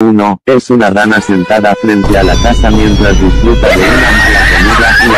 1. Es una dama sentada frente a la taza mientras disfruta de una mala comida y